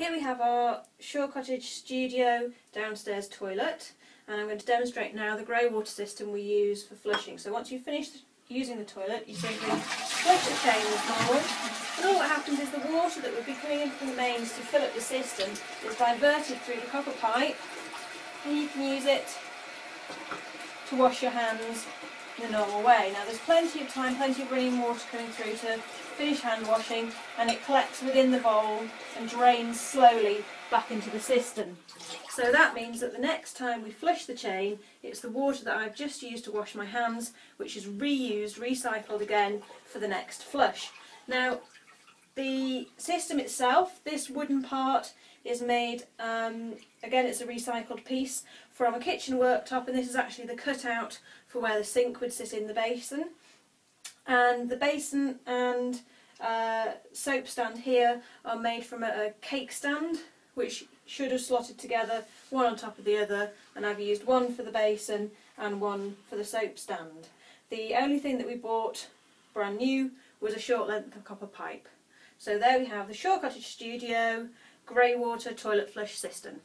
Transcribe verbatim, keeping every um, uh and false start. Here we have our Shore Cottage Studio downstairs toilet, and I'm going to demonstrate now the greywater system we use for flushing. So once you've finished using the toilet, you simply flush the chain as normal, and all that happens is the water that would be coming in from the mains to fill up the system is diverted through the copper pipe, and you can use it to wash your hands in a normal way. Now there's plenty of time, plenty of running water coming through to finish hand washing, and it collects within the bowl and drains slowly back into the system. So that means that the next time we flush the chain, it's the water that I've just used to wash my hands, which is reused, recycled again for the next flush. Now the system itself, this wooden part, is made, um, again it's a recycled piece from a kitchen worktop, and this is actually the cutout for where the sink would sit in the basin. And the basin and uh, soap stand here are made from a, a cake stand, which should have slotted together one on top of the other, and I've used one for the basin and one for the soap stand. The only thing that we bought brand new was a short length of copper pipe. So there we have the Shore Cottage Studio Greywater Toilet Flush System.